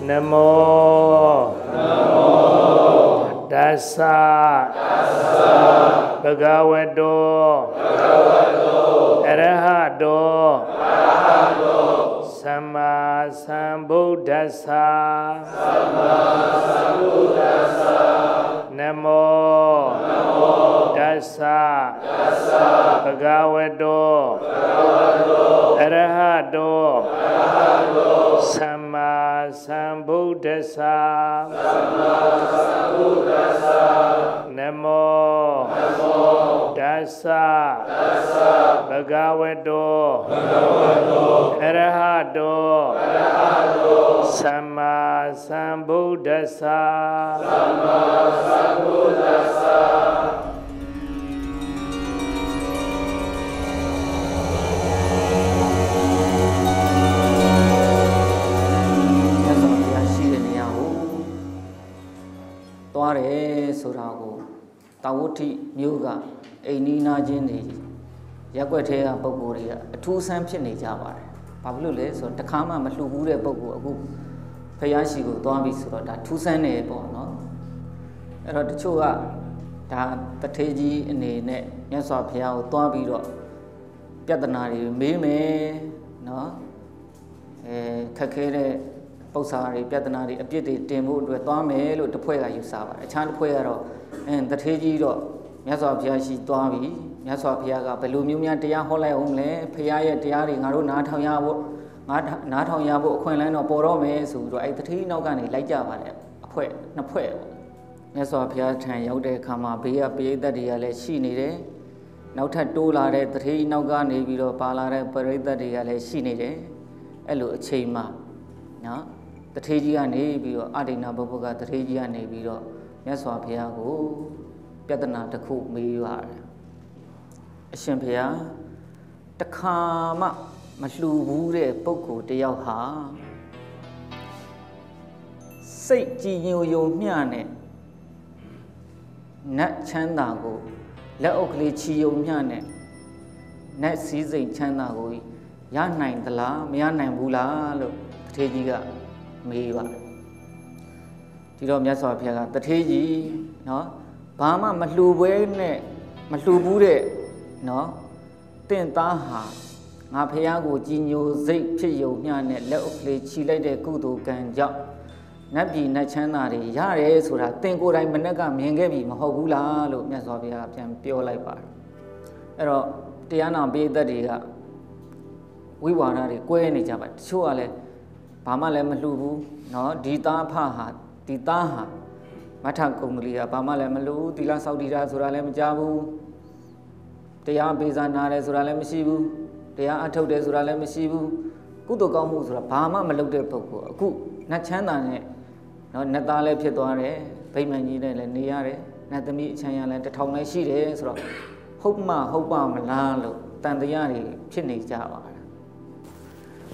Namo, Namo Tassa, Tassa Bhagavato, Bhagavato Arahato, Arahato Sammasambuddhassa, Sammasambuddhassa Namo, Namo Tassa, Tassa Bhagavato, Bhagavato Arahato, Arahato Sammasambuddhassa, Sammasambuddhassa Namo, Namo Tassa, Tassa Bhagavato, Bhagavato Arahato, Arahato Sammasambuddhassa, Sammasambuddhassa Surago, Tawuti, Yuga, a Nina Jini, Yaguatea Boguria, a two samption in Java, Pablules or Takama Matugure Bogu, Payashigo, Dombisura, that two sane bono. Erotchua, that Pateji in a net, Yasa Piao, Dombiro, Piatanari, Meme, no, a Kakere. Posari, Piatanari, a beauty, Demu, Domelo, the Puella Yusava, a child Puero, and the Tejiro, Yasopiashi Domi, Yasopiaga, Pelumia, Dia Hola, Umle, Piaya, Diari, Naru, Natayabu, Natayabu, Quinlan, or Borome, so I the tea no gunny, like Java, a poet, no poet. Yasopia, Tanyode, Kama, Bia, Bia, the Diale, she needed. Now Tatula, the tea no gunny, Viro, Palare, Parade, the Diale, she needed. Elo, Chema. The Tegia Navy or Adina Boboga, the Tegia Navy or Yasopiago, Piatana, the cook me you are. Shampia, the Kama, Maslu Bure, Poco, de Yaha. Say, Gino, you miane. Nat Chandago, La Oclici, you miane. Nat season Chandago, Yanine the la, Miana Bula. Tejiga, Miva. Tidom Yasopiaga, the Teji, no, Pama Matubene, Matubure, no, Tentaha, Napiago, Gino, Zay, Pio, Yanet, Leople, Chile de Kudu, Ganja, Nabi, Nachanari, Yare, Sura, Tengo, I Menaga, Mengavi, Mahogula, Yasopia, and Piola Bar. Ero, Tiana be the Diga. We were not a Quenija, but surely. Pamalemalu, no, Dita Paha, Ditaha, Matankumlia, Pamalemalu, Dila Saudira, Suralem Jabu, Dea Bizanare, Suralem Sibu, Dea Atode, Suralem Sibu, Kudokamu, Pama, Melode Poco, Ku, Nachanane, no Natale Pietore, Paymanina, and Niare, Natami Chayan, and the Tome Shires, Hopma, Hopa, Malalo, Tandiani, Chini Java.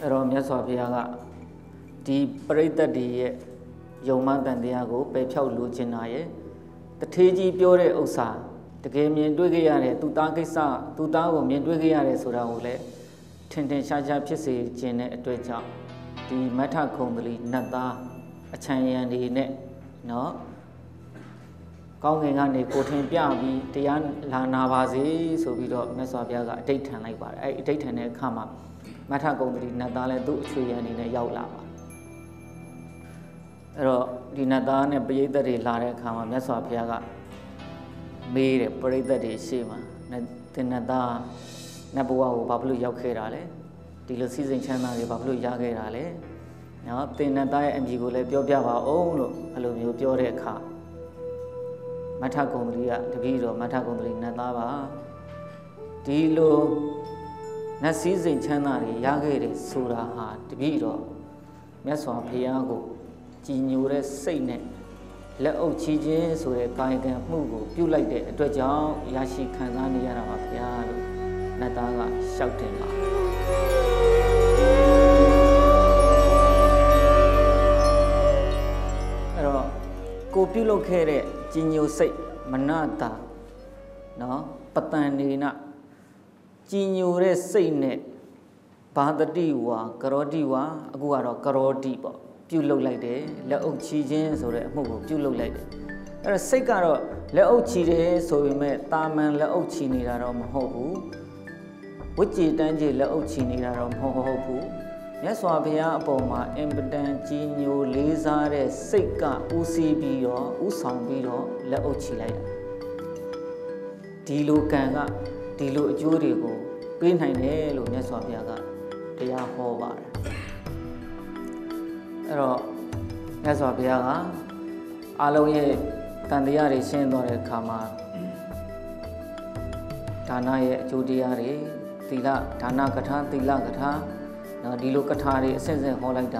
Romiasoviaga. The Breda de Yoma Dandiago, Pepio Lucinae, the Teji Piore Osa, the game in Dugiare, Dudakisa, Dudago, Mendugiare Suraule, Tintin Shaja Pisi, Jene, Dweja, the Matacomli, Nada, a Chinese net, no? Gonging and Cotin Piavi, Dian Lanavazi, so we don't mess up Yaga, Dayton like that, Dayton come up. Matacomli, Nadale, do tree and in a Yaula. Dinadan and Breda de Lara Kama Mesopiaga made a Breda de Shima, Tinada, Nabua, Pablo Yakerale, the season channel, Pablo Yagerale. Now Tinada and Gigole, Biobiava, oh, Alumio Bioreca Matacomria, the Vido, Matacomri Nadava Dilo Naseason channel, Yagere, Suraha, the Vido Mesopiago. Jinure Sane, let old Chijin so a guide and move, you like the Dajao, Yashi Kazani Yarapia, Nadaga, shouting out. Copulo Kere, Jinio Say, Manata, no, Patanina, Jinure Sane, Padadiwa, Karodiwa, Aguaro, Karodibo. Pure look like that. Let out cheese, so that move. Pure look like that. That is second. Let out cheese, so we may taman let out cheese. Ni darom hobu. Which is then je let out cheese. Ni darom hobu. Yes, Wabia Boma, Embedan, Gino, Lazare, Sika, Usibio, Usambiro, La Ochilaya. Dilu Kanga, Dilu Jurigo, Green Hainelo, Neswabiaga, Diahovar. Neswabiaga, Aloe, Tandiari, Sendore, Kama, Tanae, Judiari, Tila, Tanakata, Tilakata. Now, the look at Harry says a holiday.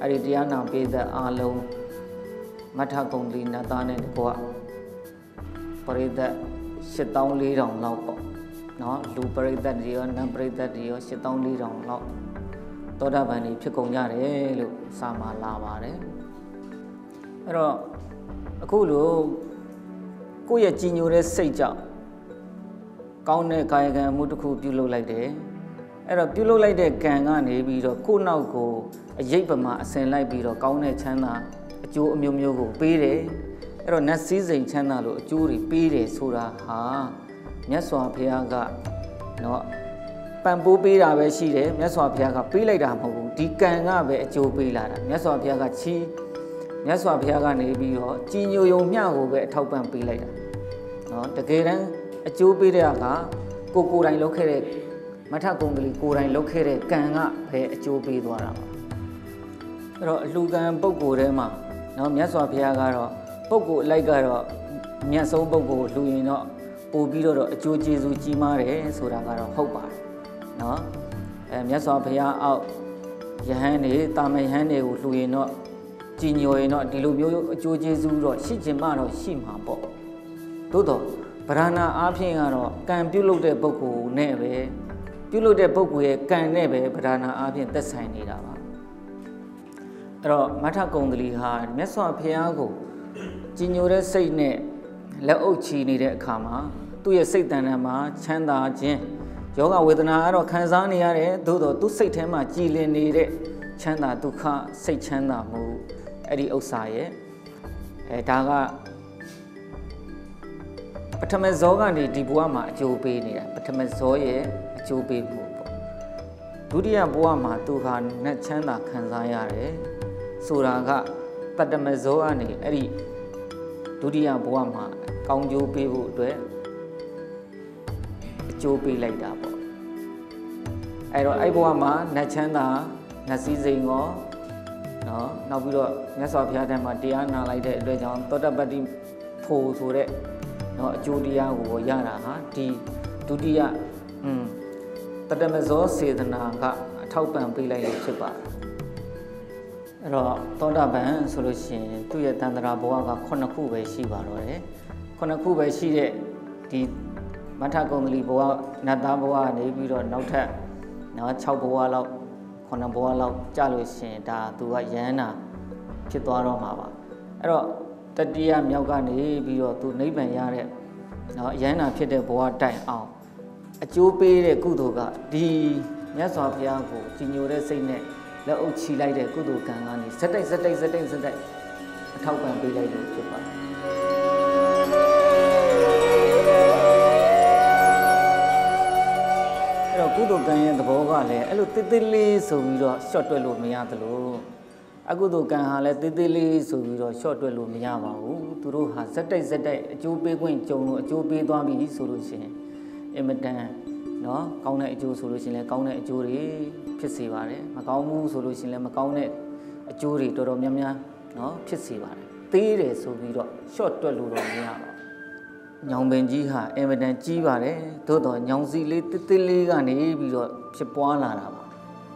Aridiana paid the Arlo Matagondi Nathan and Goa. Parade the sit down lead on Laupo. No, do parade that deer, number that deer, sit down lead on Laup. Todabani, Piconyare, look, Sama Lavare. A cool Kuya Ginu Seja Kaune Kaiga Mutuku Pulo like day. Era pillow like the gang on a beat or cool now go, a japama, a sand like beat or counter channel, a Jew Mumugo, Pere, Era Nassizan channel, Jury, Pere, Sura, ha, Neswa Piaga, no Bamboo Pira, where she did, Neswa Piaga, Pila Damo, Dicanga, where Joe Pila, Neswa Piaga Chi, Neswa Piaga, Nabi or Gino Yomiago, where Taupan Pila. No, the Garen, a Joe Piraga, Coco, I located. Matagongli, good and located, gang up, pay a jubi dwarama. Lugan Bogo Rema, no Miaso Piagaro, Bogo Lagaro, Miaso Bogo, Luino, Bobido, Juji Zuchimare, Suragaro, Hopa. No, Miaso Pia out Yahani, Tame Hane, Luino, Gino, not Dilubio, Juji Zuro, Shijimaro, Shimhambo. Dodo, Parana Apiano, can you look at Bogo, Neve? You look at Bogwe, can never, but I have the sign it up. Matagongli had Meso Piago, Gino say ne, La Ochi needed Kama, do your Satanama, Chanda Jen, Yoga with an arrow, Kanzania, Dodo, do Satama, Gilin needed, Chanda Duka, Say Chanda Mu, Eddie Osaye, Daga Patamezoga, Dibuama, Joe Benia, Patamezoye. Jubi Mupo. Dudia Buama Duha Nachana Kanzayare Suraga Padamazoani Eri Dudia Buama Kaunjubi Woodwe Jubi Laidabo Ero Ibuama Nachana Nasizingo No, Nabudo Nasapiadama Diana like the Rejan Todabadi Po Sure No Julia Woyana Di Dudia Tadamazo said the Naga, a top and be like a chipper. Todaban solution, 2 year Tandaraboaga, Konakuba Shibare, Konakuba Shide, the Matagongli Boa, Nadaboa, Nebiro, Nota, Nachaboala, Konaboala, Jalusin, Da, Duayana, Chitaro Mava. Ero, Tadia Myoga, Nebiro, to Neighbor Yare, Yana Pede Boa die out. A Jope Kudoga, D. Yes of Yango, Gino Sene, La Ochi like a Kudogani, Saturday. A top and be like a chipper. A Kudogan and the Bogale, a little tiddly, so we got short to Lumiatalo. A Kudogan let tiddly, so we got short to Lumiava, to Ruha, Saturday, Jope went Jono, Jope Dami solution. Emitan, no, Kaunet Jew solution, a Kaunet jury, Pissivare, Macaumu solution, a Kaunet, a jury to Romia, no, Pissivare. 3 days will be short to Luromia. Young Benjiha, Emitan Givare, Todo, Yongzi Little and Ebio, Chipuana,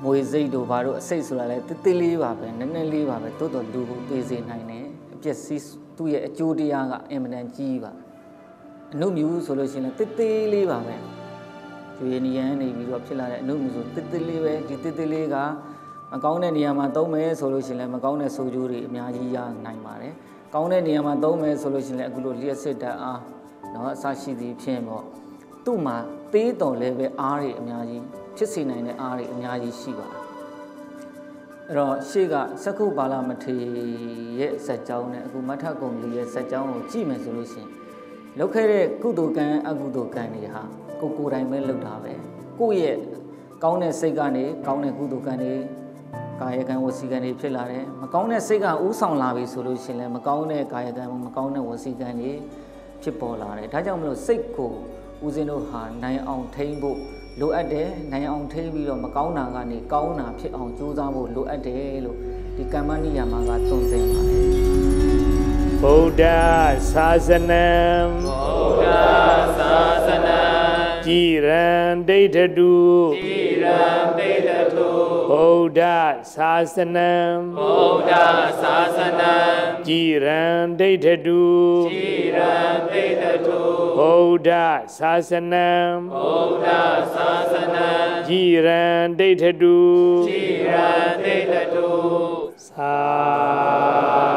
Moise do Varo, Sesula, Titili, and then leave up a total do busy 9 days, just 6 2 year a jury young Emitan Giva. No new solution at Titili Vame. To any end, if you obtain no news of Titili, Titiliga, Macauna Niamatome solution, Macauna Sojuri, Miagia, Naimare, Cauna Niamatome solution, a good year set ah, no Sashi di Chemo. Tuma, Tito Leve Ari Miagi, Chessina Ari Miagi Shiva. Ro Shiga Saku Balamati yet Sajone, who Matagong yet Sajao, Chimen solution. Locate Kudukan, Agudukani, Kukurai Melodave, Kuye, Kaune Segani, Kaune Kudukani, Kayakan Wasigani Pilare, Makone Sega Usan Lavi solution, Makone Kayakan, Makone Wasigani, Chipolare, Tajamlo Seko, Uzinoha, 9 on table. Look at the Nayon Tavi or Macauna Gani, Kauna, Pit on Juza would look at the Elo, the Kamania Magaton. Buddha Sazanam, Buddha Sazanam, Jiran Data Do, Jiran Data Do, Buddha Sazanam, Buddha Sazanam, Jiran Data Do, Jiran Data Do. Buddha Sasanam, Buddha Sasanam, Jiran Data Do, Jiran Data Do, Sa.